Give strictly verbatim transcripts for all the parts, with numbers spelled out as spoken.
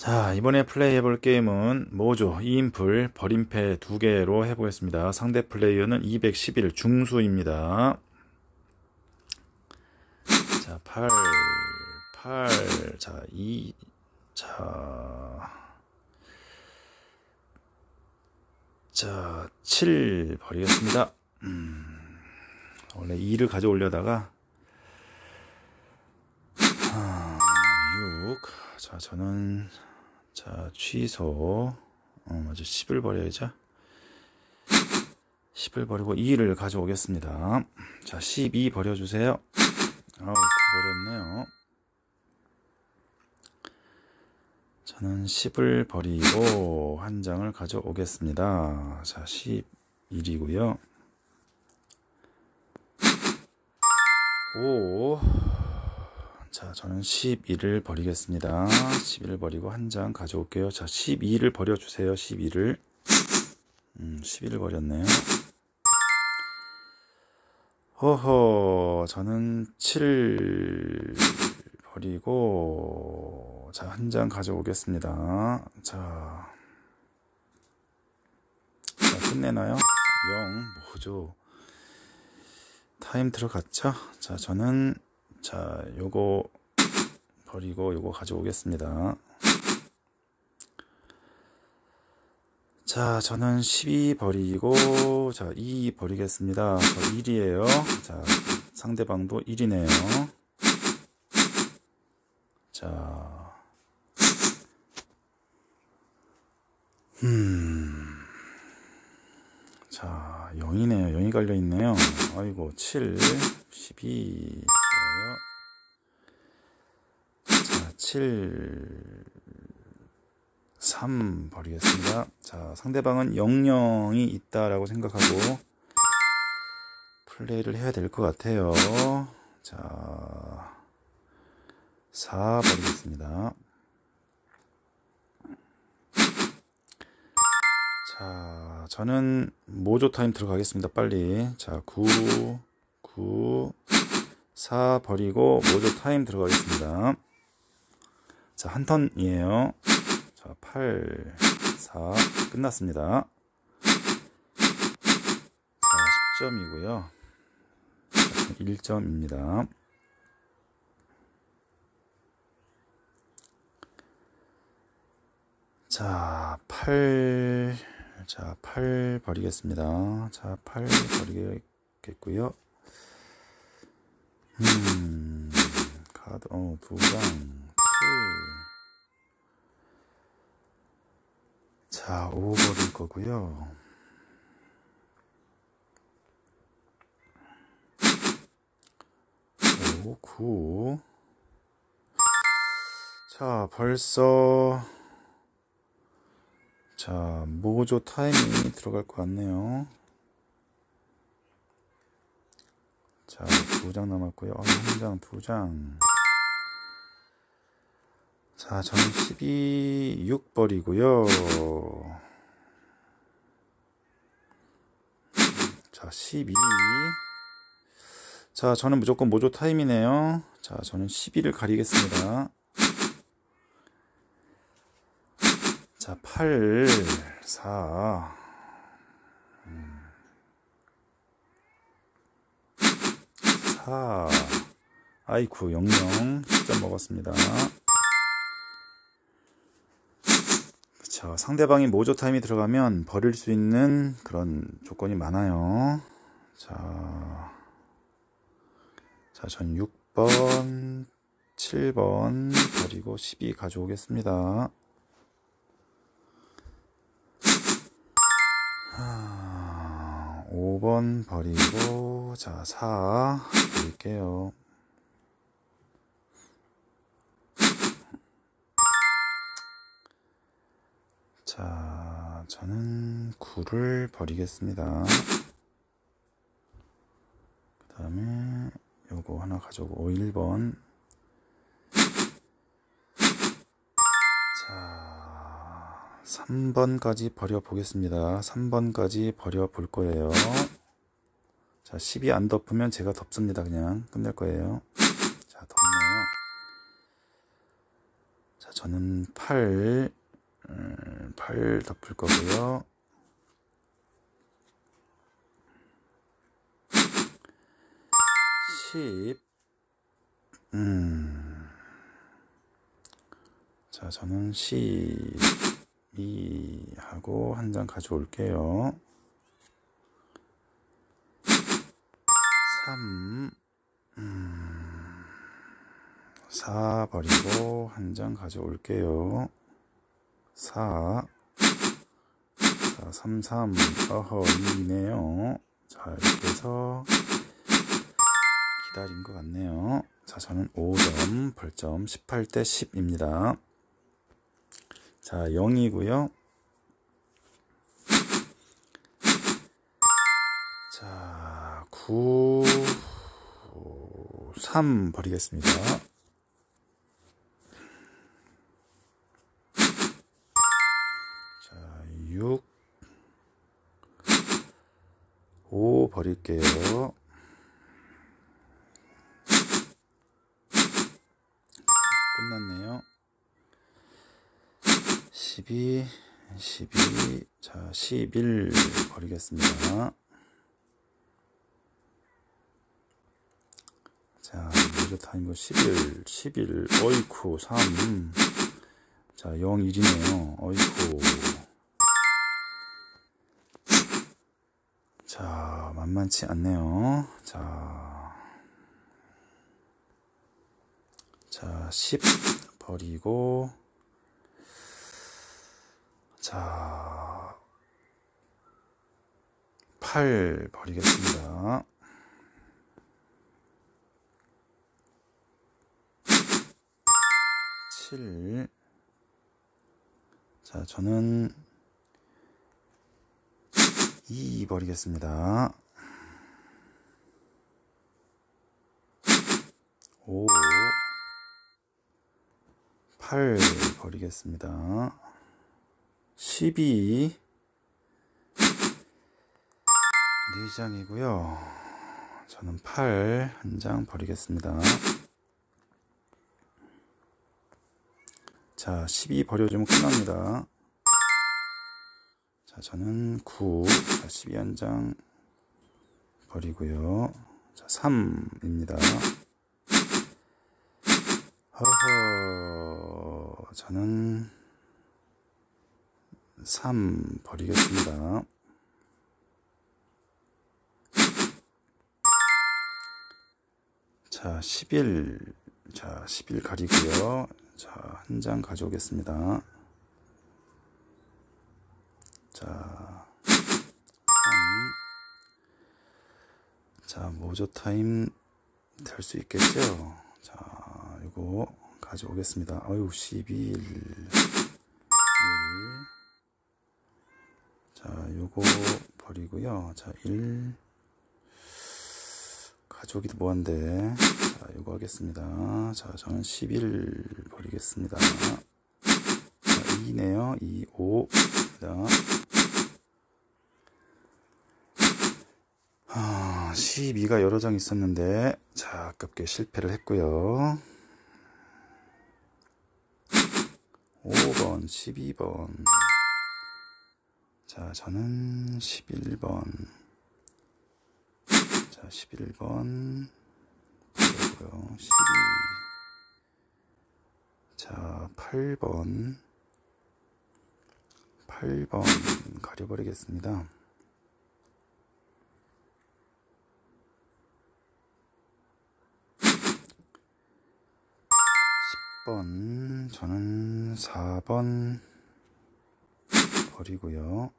자, 이번에 플레이해볼 게임은 모조 이인풀 버림패 두 개로 해보겠습니다. 상대 플레이어는 이백십일 중수입니다. 자, 팔, 팔, 자, 이, 자, 자, 칠 버리겠습니다. 음, 원래 이를 가져오려다가 아, 육, 자, 저는 자, 취소. 어, 맞아. 십을 버려야죠. 십을 버리고 이를 가져오겠습니다. 자, 십이 버려주세요. 아우, 버렸네요. 저는 십을 버리고 한 장을 가져오겠습니다. 자, 십일이고요. 오. 자, 저는 십일을 버리겠습니다. 십일을 버리고 한 장 가져올게요. 자, 십이를 버려주세요. 십이를. 음, 십일을 버렸네요. 허허, 저는 칠 버리고, 자, 한 장 가져오겠습니다. 자, 자, 끝내나요? 영, 뭐죠? 타임 들어갔죠? 자, 저는 자, 요거 버리고 요거 가져오겠습니다. 자, 저는 십이 버리고, 자, 이 버리겠습니다. 저 일이에요. 자, 상대방도 일이네요. 자, 음, 자, 영이네요. 영이 갈려있네요. 아이고, 칠, 십이. 자, 칠, 삼 버리겠습니다. 자, 상대방은 영영이 있다라고 생각하고 플레이를 해야 될 것 같아요. 자, 사 버리겠습니다. 자, 저는 모조 타임 들어가겠습니다. 빨리. 자, 구, 구, 사 버리고 모조 타임 들어가겠습니다. 자, 한 턴이에요. 자, 팔, 사 끝났습니다. 자, 십 점이고요. 자, 일 점입니다. 자, 팔, 자, 팔 버리겠습니다. 자, 팔 버리겠고요. 음, 카드, 어, 두 장, 칠. 자, 오 버릴 거고요. 오, 구. 자, 벌써, 자, 모조 타이밍이 들어갈 것 같네요. 자, 두 장 남았고요. 어, 한 장, 두 장. 자, 저는 십이, 육 버리고요. 자, 십이. 자, 저는 무조건 모조 타임이네요. 자, 저는 십이를 가리겠습니다. 자, 팔, 사. 음. 사, 아이쿠, 영영, 십 점 먹었습니다. 자, 상대방이 모조 타임이 들어가면 버릴 수 있는 그런 조건이 많아요. 자, 자, 전 육 번, 칠 번, 버리고 십이 가져오겠습니다. 오 번 버리고, 자, 사 버릴게요. 자, 저는 구를 버리겠습니다. 그 다음에 요거 하나 가져오고, 일 번. 삼 번까지 버려보겠습니다. 삼 번까지 버려볼 거예요. 자, 십이 안 덮으면 제가 덮습니다. 그냥 끝낼 거예요. 자, 덮네요. 자, 저는 팔, 팔 덮을 거고요. 십. 음. 자, 저는 십이 하고 한 장 가져올게요. 삼. 음. 사 버리고 한 장 가져올게요. 사. 자, 삼, 삼. 어허, 이네요. 자, 이렇게 해서 기다린 것 같네요. 자, 저는 오 점, 벌점, 십팔 대 십입니다. 자, 영이고요. 자, 구, 삼 버리겠습니다. 자, 육, 오 버릴게요. 끝났네요. 십이, 십이, 자, 십일 버리겠습니다. 자, 이제 다니고 십일, 십일, 어이쿠, 삼. 자, 영, 일이네요. 어이쿠. 자, 만만치 않네요. 자. 자, 십 버리고, 자, 팔 버리겠습니다. 칠. 자, 저는 이 버리겠습니다. 오. 팔 버리겠습니다. 십이, 네 장이고요. 저는 팔 한 장 버리겠습니다. 자, 십이 버려주면 끝납니다. 자, 저는 구, 자, 십이 한 장 버리고요. 자, 삼입니다. 허허, 저는 삼 버리겠습니다. 자, 십일, 자, 십일 가리고요. 자, 한 장 가져오겠습니다. 자, 삼. 자, 모조 타임 될 수 있겠죠? 자, 이거 가져오겠습니다. 아유, 십일, 일. 자, 요거 버리고요. 자, 일. 가져오기도 뭐한데. 자, 요거 하겠습니다. 자, 저는 십일 버리겠습니다. 자, 이네요. 이, 오입니다. 아, 십이가 여러 장 있었는데, 자, 아깝게 실패를 했고요. 오 번, 십이 번. 자, 저는 십일 번. 자, 십일 번. 그리고요, 십이. 자, 팔 번. 팔 번. 가려버리겠습니다. 십 번, 저는 사 번 버리고요.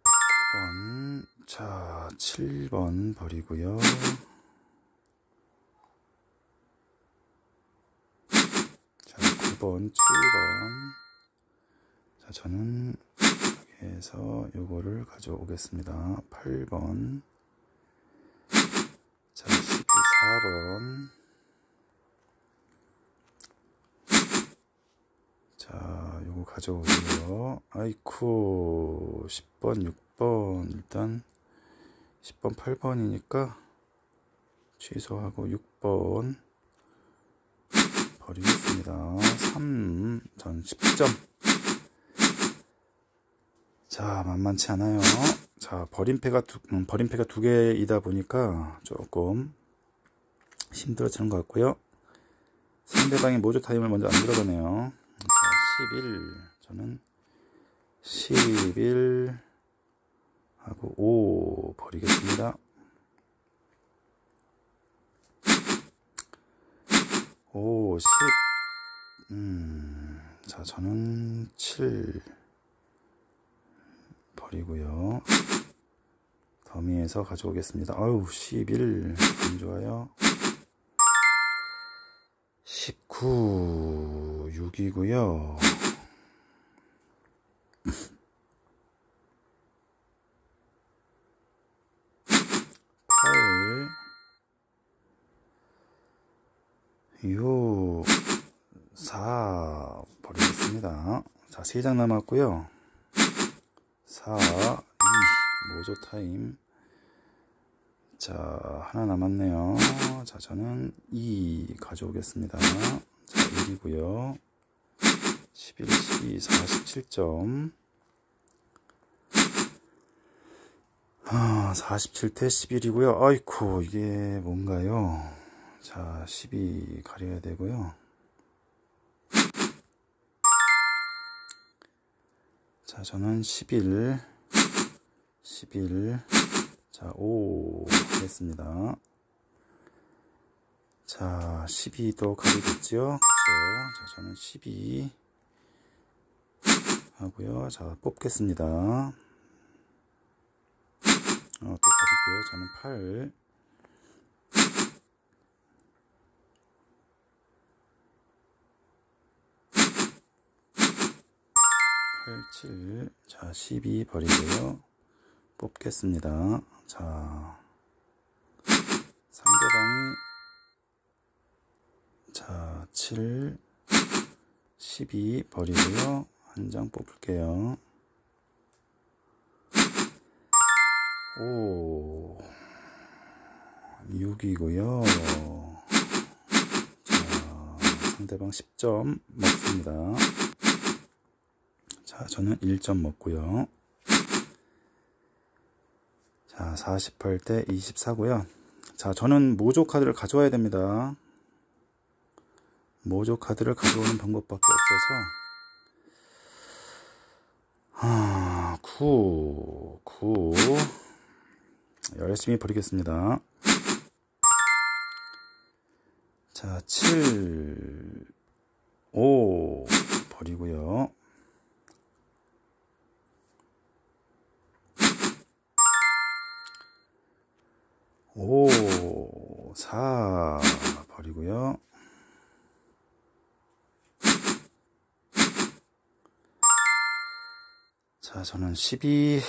구 번, 자, 칠 번 버리고요. 자, 구 번, 칠 번. 자, 저는 해서 요거를 가져오겠습니다. 팔 번. 자, 십사 번. 자, 요거 가져오고요. 아이쿠, 십 번, 십 번 일단 십 번 팔 번이니까 취소하고 육 번 버리겠습니다. 삼 전 십 점. 자, 만만치 않아요. 자, 버림패가 두, 음, 버림패가 두 개이다 보니까 조금 힘들어지는 것 같고요. 상대방이 모조 타임을 먼저 안 들어가네요. 십일, 저는 십일 하고 오 버리겠습니다. 오, 십. 음, 자, 저는 칠 버리고요. 더미에서 가져오겠습니다. 아유, 십일 안 좋아요. 십구, 육이고요. 팔, 육, 사 버리겠습니다. 자, 세 장 남았고요. 사, 이, 모조 타임. 자, 하나 남았네요. 자, 저는 이 가져오겠습니다. 자, 일이고요. 십일, 십이, 사십칠 점. 아, 사십칠 대 십일이고요. 아이쿠, 이게 뭔가요? 자, 십이 가려야 되고요. 자, 저는 십일, 십일, 자, 오 하겠습니다. 자, 십이도 가리겠죠? 그쵸? 자, 저는 십이 하고요. 자, 뽑겠습니다. 어, 또 가리고요. 저는 팔. 팔, 칠. 자, 십이 버리고요. 뽑겠습니다. 자, 상대방이 자, 칠, 십이 버리고요. 한 장 뽑을게요. 오, 육이고요. 자, 상대방 십 점 먹습니다. 자, 저는 일 점 먹고요. 자, 사십팔 대 이십사고요. 자, 저는 모조 카드를 가져와야 됩니다. 모조 카드를 가져오는 방법밖에 없어서. 아, 구, 구. 열심히 버리겠습니다. 자, 칠, 오 버리고요. 오, 사 버리고요. 자, 저는 십이,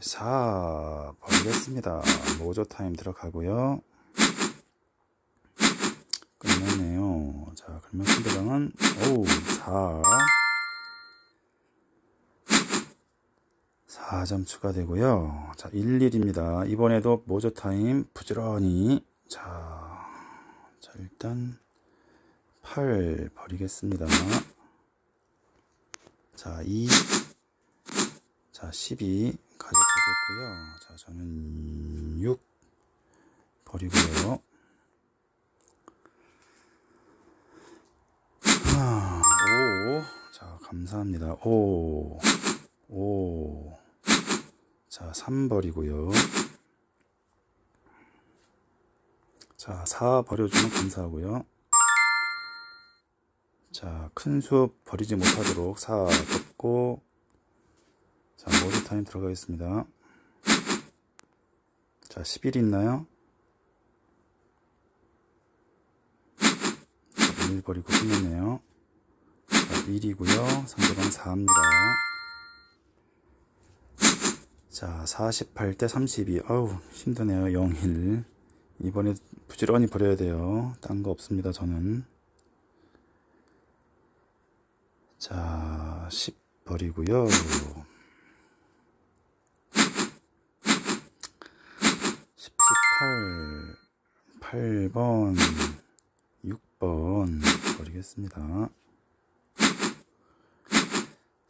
사 버리겠습니다. 모조 타임 들어가고요. 끝났네요. 자, 그러면 상대방은 오, 사, 사 점 추가되고요. 자, 일, 일입니다. 이번에도 모조 타임 부지런히. 자, 자, 일단 팔 버리겠습니다. 자, 이, 자, 십이 가져가겠고요. 자, 저는 육 버리고요. 아, 오, 자, 감사합니다. 오, 오. 자, 삼 버리고요. 자, 사 버려주면 감사하고요. 자, 큰 수 버리지 못하도록 사 덮고. 자, 모조 타임 들어가겠습니다. 자, 십일 있나요? 자, 일 버리고 끝났네요. 자, 일이고요. 상대방 사입니다. 자, 사십팔 대 삼십이. 아우, 힘드네요. 영, 일. 이번에 부지런히 버려야 돼요. 딴 거 없습니다, 저는. 자, 십 버리고요. 팔, 팔 번, 육 번 버리겠습니다. 칠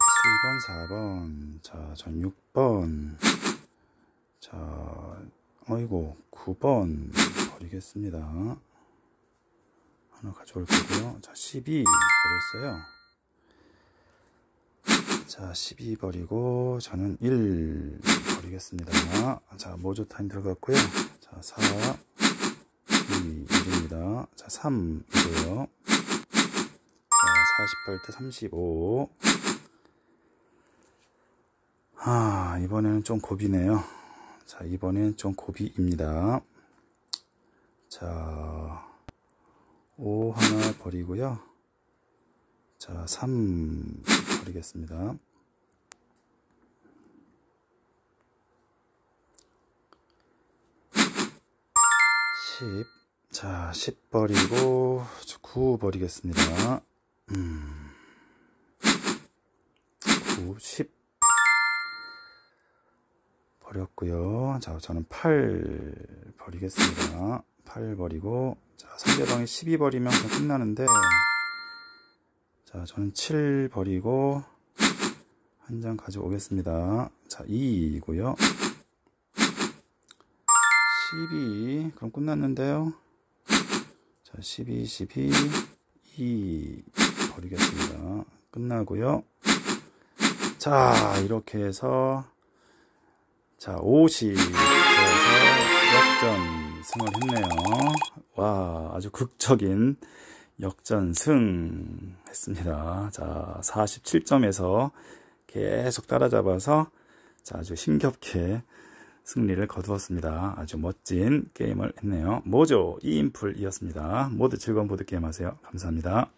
번, 사 번, 자, 전 육 번, 자, 어이고, 구 번 버리겠습니다. 하나 가져올 거고요. 자, 십이 버렸어요. 자, 십이 버리고, 저는 일 버리겠습니다. 자, 모조 타임 들어갔고요. 자, 사, 이, 일입니다. 자, 삼이고요. 자, 사십팔 대 삼십오. 아, 이번에는 좀 고비네요. 자, 이번엔 좀 고비입니다. 자, 오 하나 버리고요. 자, 삼 버리겠습니다. 십. 자, 십 버리고 구 버리겠습니다. 음. 구, 십 버렸고요. 자, 저는 팔 버리겠습니다. 팔 버리고, 자, 상대방이 십이 버리면 그냥 끝나는데, 자, 저는 칠 버리고 한 장 가져오겠습니다. 자, 이이고요. 십이, 그럼 끝났는데요. 자, 십이, 십이, 이 버리겠습니다. 끝나고요. 자, 이렇게 해서, 자, 오십 역전승을 했네요. 와, 아주 극적인 역전승 했습니다. 자, 사십칠 점에서 계속 따라잡아서, 자, 아주 힘겹게 승리를 거두었습니다. 아주 멋진 게임을 했네요. 모조 이인풀이었습니다. 모두 즐거운 보드게임 하세요. 감사합니다.